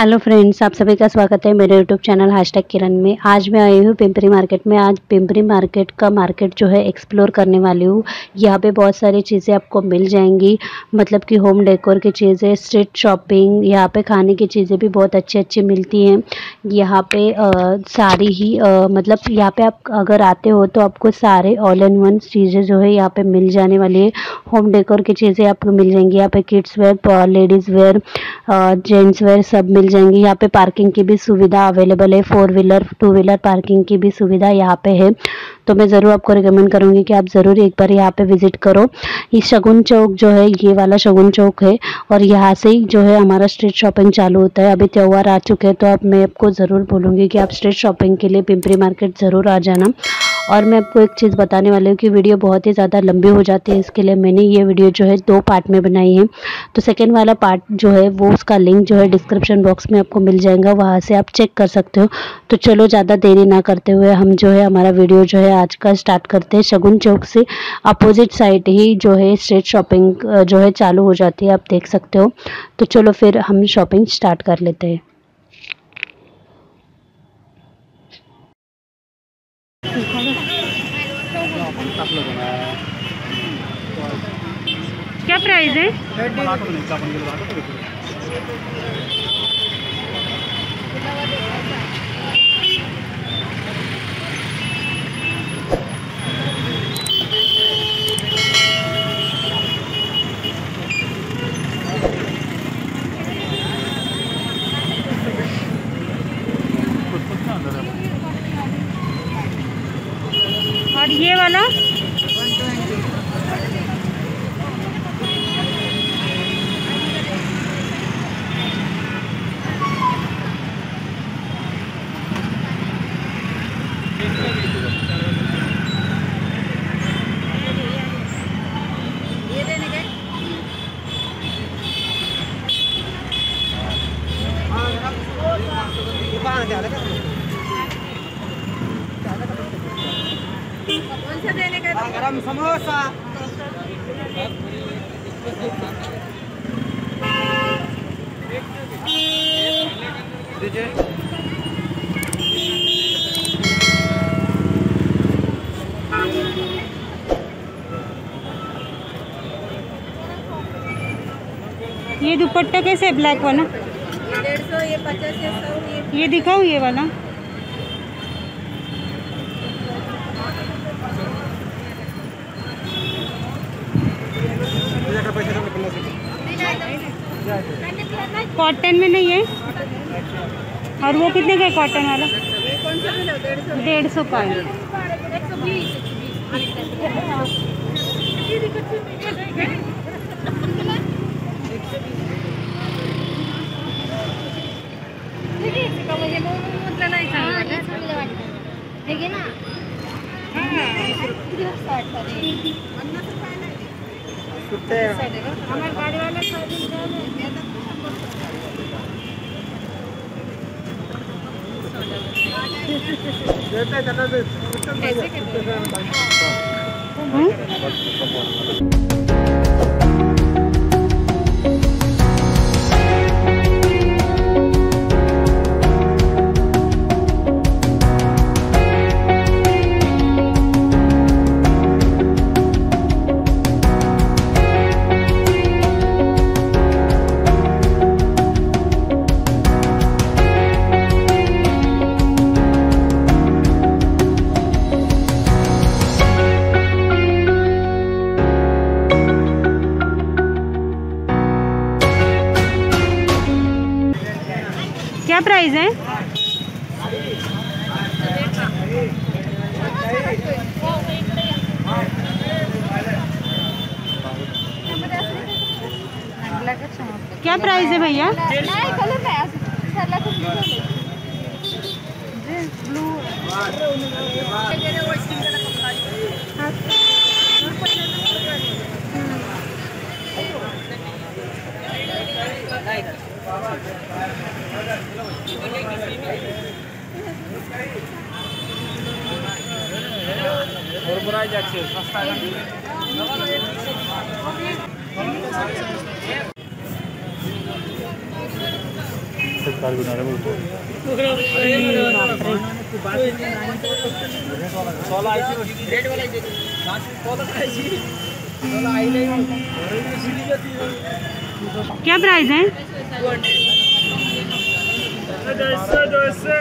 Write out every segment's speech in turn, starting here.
Hello friends, आप सभी का स्वागत है मेरे यूट्यूब चैनल हैशटैग किरण में। आज मैं आई हूँ पिंपरी मार्केट में। आज पिंपरी मार्केट का मार्केट जो है एक्सप्लोर करने वाली हूँ। यहाँ पे बहुत सारी चीज़ें आपको मिल जाएंगी, मतलब कि होम डेकोर की चीज़ें, स्ट्रीट शॉपिंग, यहाँ पे खाने की चीज़ें भी बहुत अच्छी अच्छी मिलती हैं। यहाँ पे सारी ही मतलब यहाँ पर आप अगर आते हो तो आपको सारे ऑल इन वन चीज़ें जो है यहाँ पर मिल जाने वाली है। होम डेकोर की चीज़ें आपको मिल जाएंगी यहाँ पर, kids wear, ladies wear, gents wear सब मिल जाएंगी। यहाँ पे पार्किंग की भी सुविधा अवेलेबल है, 4 व्हीलर 2 व्हीलर पार्किंग की भी सुविधा यहाँ पे है। तो मैं ज़रूर आपको रिकमेंड करूँगी कि आप ज़रूर एक बार यहाँ पे विज़िट करो। ये शगुन चौक जो है, ये वाला शगुन चौक है और यहाँ से ही जो है हमारा स्ट्रीट शॉपिंग चालू होता है। अभी त्यौहार आ चुके हैं तो अब मैं आपको ज़रूर बोलूँगी कि आप स्ट्रीट शॉपिंग के लिए पिंपरी मार्केट ज़रूर आ जाना। और मैं आपको एक चीज़ बताने वाली हूँ कि वीडियो बहुत ही ज़्यादा लंबी हो जाती है, इसके लिए मैंने ये वीडियो जो है 2 पार्ट में बनाई है। तो सेकेंड वाला पार्ट जो है वो उसका लिंक जो है डिस्क्रिप्शन बॉक्स में आपको मिल जाएगा, वहाँ से आप चेक कर सकते हो। तो चलो ज़्यादा देरी ना करते हुए हम जो है हमारा वीडियो जो है आज का स्टार्ट करते हैं। शगुन चौक से अपोजिट साइड ही जो है स्ट्रीट शॉपिंग जो है चालू हो जाती है, आप देख सकते हो। तो चलो फिर हम शॉपिंग स्टार्ट कर लेते हैं। क्या प्राइस है? और ये वाला गरम समोसा ये दुपट्टा कैसे है? ब्लैक वाला 150, ये 50 ये दिखाओ, ये वाला कॉटन में नहीं है। और वो कितने का है कॉटन वाला? 150 का है। ठीक है ना? हमारे गाड़ी वाले क्या प्राइस है? क्या प्राइस है भैया? कार बना रहे बोलते हैं। क्या प्राइस है? ₹200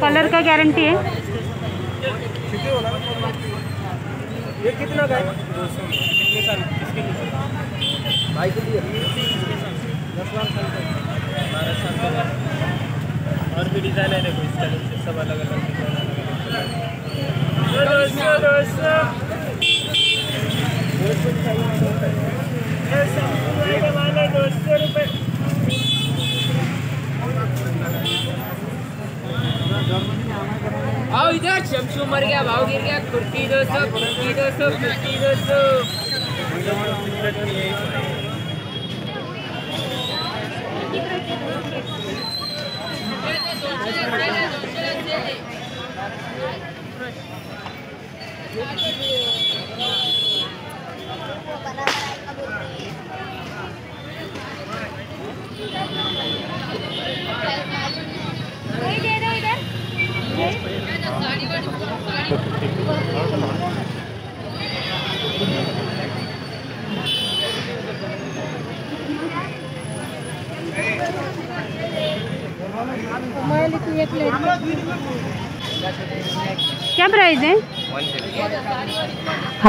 कलर का गारंटी है। ये कितना का है? 200 कितने साल? किसके लिए? भाई के लिए। 10 साल का, 12 साल का और भी डिजाइन है। देखो इसका नीचे सब अलग अलग डिजाइन है। ₹200 आओ इधर। शमशू मर गया, भाव गिर गया। कुर्ती 200, कुर्ती 200, कुर्ती 200। क्या प्राइस है?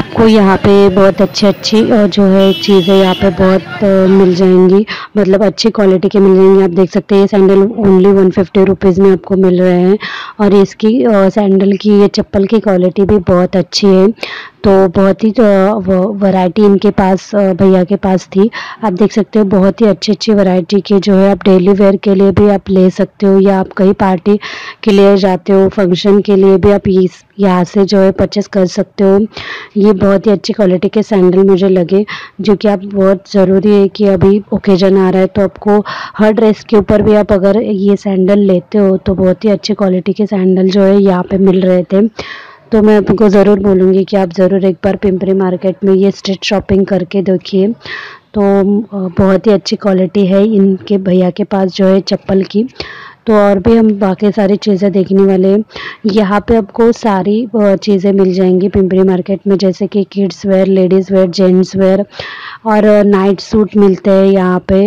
आपको यहाँ पे बहुत अच्छी जो है चीज़ें यहाँ पे बहुत मिल जाएंगी, मतलब अच्छी क्वालिटी के मिल जाएंगी। आप देख सकते हैं ये सैंडल ओनली 150 रुपीज़ में आपको मिल रहे हैं। और इसकी सैंडल की ये चप्पल की क्वालिटी भी बहुत अच्छी है। तो बहुत ही वैरायटी इनके पास भैया के पास थी। आप देख सकते हो बहुत ही अच्छी वैरायटी के जो है आप डेली वेयर के लिए भी आप ले सकते हो, या आप कहीं पार्टी के लिए जाते हो, फंक्शन के लिए भी आप यहाँ से जो है परचेस कर सकते हो। ये बहुत ही अच्छी क्वालिटी के सैंडल मुझे लगे, जो कि आप बहुत ज़रूरी है कि अभी ओकेजन आ रहा है तो आपको हर ड्रेस के ऊपर भी आप अगर ये सैंडल लेते हो तो बहुत ही अच्छी क्वालिटी के सैंडल जो है यहाँ पर मिल रहे थे। तो मैं आपको ज़रूर बोलूँगी कि आप ज़रूर एक बार पिंपरी मार्केट में ये स्ट्रीट शॉपिंग करके देखिए। तो बहुत ही अच्छी क्वालिटी है इनके भैया के पास जो है चप्पल की। तो और भी हम बाकी सारी चीज़ें देखने वाले हैं। यहाँ पे आपको सारी चीज़ें मिल जाएंगी पिंपरी मार्केट में, जैसे कि kids wear, ladies wear, gents wear और नाइट सूट मिलते हैं यहाँ पे।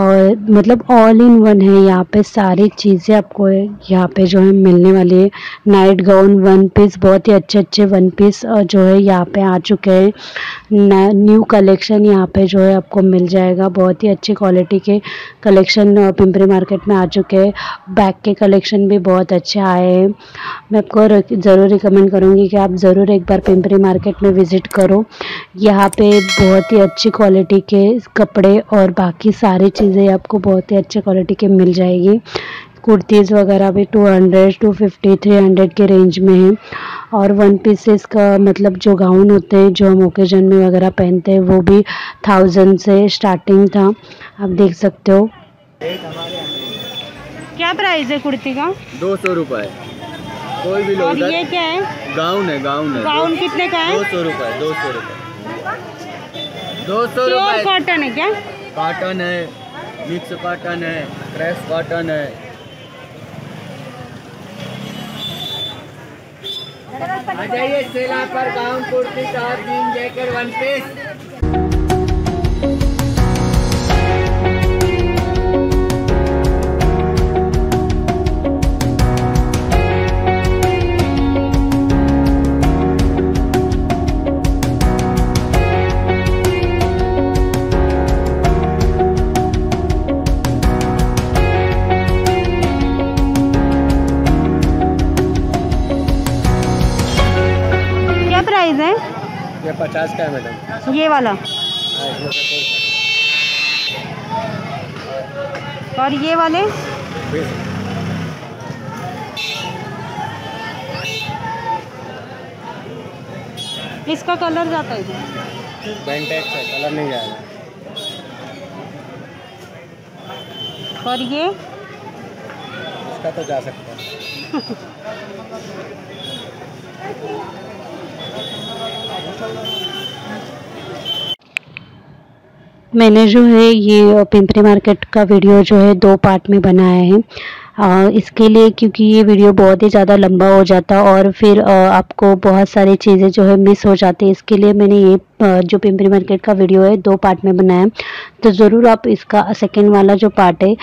और मतलब ऑल इन वन है यहाँ पे, सारी चीज़ें आपको यहाँ पे जो है मिलने वाली है। नाइट गाउन, वन पीस, बहुत ही अच्छे वन पीस जो है यहाँ पे आ चुके हैं। न्यू कलेक्शन यहाँ पे जो है आपको मिल जाएगा। बहुत ही अच्छी क्वालिटी के कलेक्शन पिंपरी मार्केट में आ चुके हैं। बैग के कलेक्शन भी बहुत अच्छे आए हैं। मैं आपको ज़रूर रिकमेंड करूँगी कि आप ज़रूर एक बार पिंपरी मार्केट में विज़िट करो। यहाँ पे बहुत ही अच्छी क्वालिटी के कपड़े और बाकी सारी चीज़ें आपको बहुत ही अच्छे क्वालिटी के मिल जाएगी। कुर्तीज़ वगैरह भी 200, 250, 300 के रेंज में है। और वन पीसेस का मतलब जो गाउन होते हैं जो हम ओकेजन में वगैरह पहनते हैं वो भी 1000 से स्टार्टिंग था। आप देख सकते हो। क्या प्राइस है कुर्ती का? ₹200। कोई भी लोग। और ये क्या है? गाउन है। गाउन कितने का है? ₹200। कॉटन है क्या? कॉटन है, मिक्स कॉटन है, फ्रेश कॉटन है। आ जाइए सेला पर। Gown, kurti, top, jean, jacket, one piece. ये 50 का है मैडम, ये वाला। और ये वाले इसका कलर जाता है पेंटेक्स है, कलर नहीं जाएगा। और ये इसका तो जा सकता है। मैंने जो है ये पिंपरी मार्केट का वीडियो जो है 2 पार्ट में बनाया है इसके लिए, क्योंकि ये वीडियो बहुत ही ज़्यादा लंबा हो जाता और फिर आपको बहुत सारी चीज़ें जो है मिस हो जाती है। इसके लिए मैंने ये जो पिंपरी मार्केट का वीडियो है 2 पार्ट में बनाया, तो ज़रूर आप इसका 2nd वाला जो पार्ट है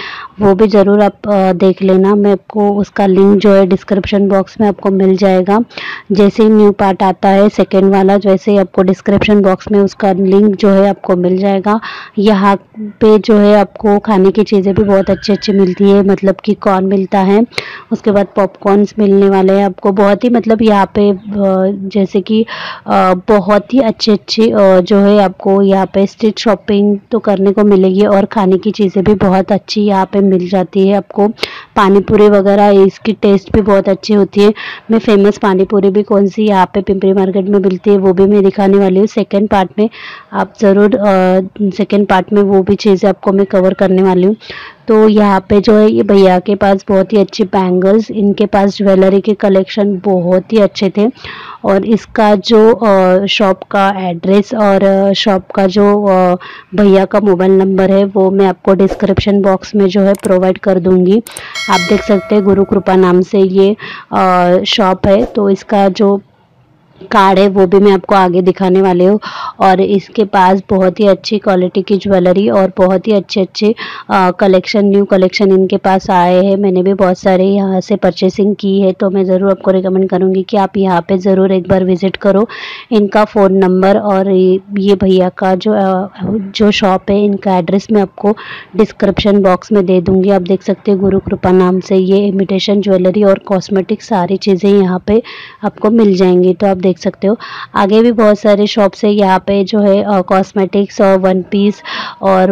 वो भी ज़रूर आप देख लेना। मैं आपको उसका लिंक जो है डिस्क्रिप्शन बॉक्स में आपको मिल जाएगा। जैसे ही न्यू पार्ट आता है 2nd वाला, वैसे ही आपको डिस्क्रिप्शन बॉक्स में उसका लिंक जो है आपको मिल जाएगा। यहाँ पे जो है आपको खाने की चीज़ें भी बहुत अच्छी अच्छी मिलती है, मतलब कि कॉर्न मिलता है, उसके बाद पॉपकॉर्नस मिलने वाले हैं आपको बहुत ही, मतलब यहाँ पे जैसे कि बहुत ही अच्छे जो है आपको यहाँ पे स्ट्रीट शॉपिंग तो करने को मिलेगी और खाने की चीज़ें भी बहुत अच्छी यहाँ पे मिल जाती है आपको। पानी पूरी वगैरह इसकी टेस्ट भी बहुत अच्छी होती है। मैं फेमस पानी पूरी भी कौन सी यहाँ पे पिंपरी मार्केट में मिलती है वो भी मैं दिखाने वाली हूँ 2nd पार्ट में। आप ज़रूर 2nd पार्ट में वो भी चीज़ें आपको मैं कवर करने वाली हूँ। तो यहाँ पे जो है ये भैया के पास बहुत ही अच्छे बैंगल्स, इनके पास ज्वेलरी के कलेक्शन बहुत ही अच्छे थे। और इसका जो शॉप का एड्रेस और शॉप का जो भैया का मोबाइल नंबर है वो मैं आपको डिस्क्रिप्शन बॉक्स में जो है प्रोवाइड कर दूंगी। आप देख सकते हैं गुरु कृपा नाम से ये शॉप है, तो इसका जो कार्ड है वो भी मैं आपको आगे दिखाने वाले हूँ। और इसके पास बहुत ही अच्छी क्वालिटी की ज्वेलरी और बहुत ही अच्छे कलेक्शन, न्यू कलेक्शन इनके पास आए हैं। मैंने भी बहुत सारे यहाँ से परचेसिंग की है, तो मैं ज़रूर आपको रिकमेंड करूँगी कि आप यहाँ पे ज़रूर एक बार विज़िट करो। इनका फ़ोन नंबर और ये भैया का जो शॉप है इनका एड्रेस मैं आपको डिस्क्रिप्शन बॉक्स में दे दूँगी। आप देख सकते हैं गुरु कृपा नाम से ये इमिटेशन ज्वेलरी और कॉस्मेटिक सारी चीज़ें यहाँ पर आपको मिल जाएंगी। तो आप देख सकते हो आगे भी बहुत सारे शॉप्स है यहाँ पे जो है कॉस्मेटिक्स और 1 पीस और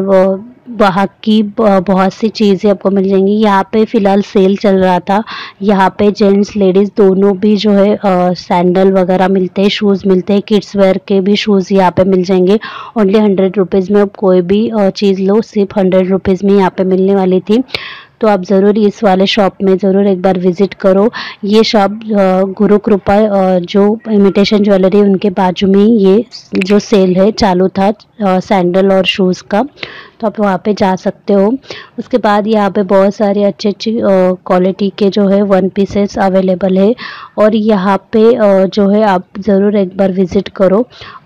वहाँ की बहुत सी चीज़ें आपको मिल जाएंगी। यहाँ पे फ़िलहाल सेल चल रहा था, यहाँ पे जेंट्स लेडीज़ दोनों भी जो है सैंडल वगैरह मिलते हैं, शूज़ मिलते हैं, किड्स वेयर के भी शूज़ यहाँ पे मिल जाएंगे। ओनली 100 रुपीज़ में आप कोई भी चीज़ लो, सिर्फ 100 रुपीज़ में यहाँ पे मिलने वाली थी। तो आप ज़रूर इस वाले शॉप में ज़रूर एक बार विज़िट करो। ये शॉप गुरु कृपा जो इमिटेशन ज्वेलरी उनके बाजू में ये जो सेल है चालू था सैंडल और शूज़ का, तो आप वहाँ पे जा सकते हो। उसके बाद यहाँ पे बहुत सारे अच्छे अच्छी क्वालिटी के जो है 1 पीसेस अवेलेबल है और यहाँ पे जो है आप ज़रूर एक बार विज़िट करो।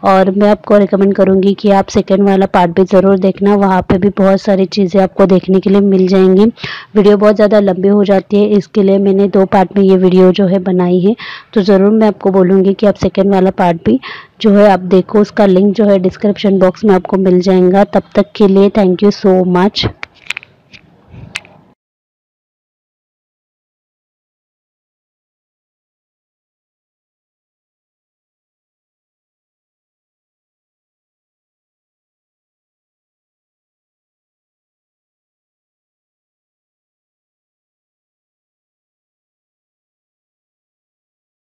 और मैं आपको रिकमेंड करूँगी कि आप 2nd वाला पार्ट भी ज़रूर देखना, वहाँ पे भी बहुत सारी चीज़ें आपको देखने के लिए मिल जाएंगी। वीडियो बहुत ज़्यादा लंबी हो जाती है, इसके लिए मैंने 2 पार्ट में ये वीडियो जो है बनाई है। तो ज़रूर मैं आपको बोलूँगी कि आप 2nd वाला पार्ट भी जो है आप देखो, उसका लिंक जो है डिस्क्रिप्शन बॉक्स में आपको मिल जाएगा। तब तक के लिए थैंक यू सो मच।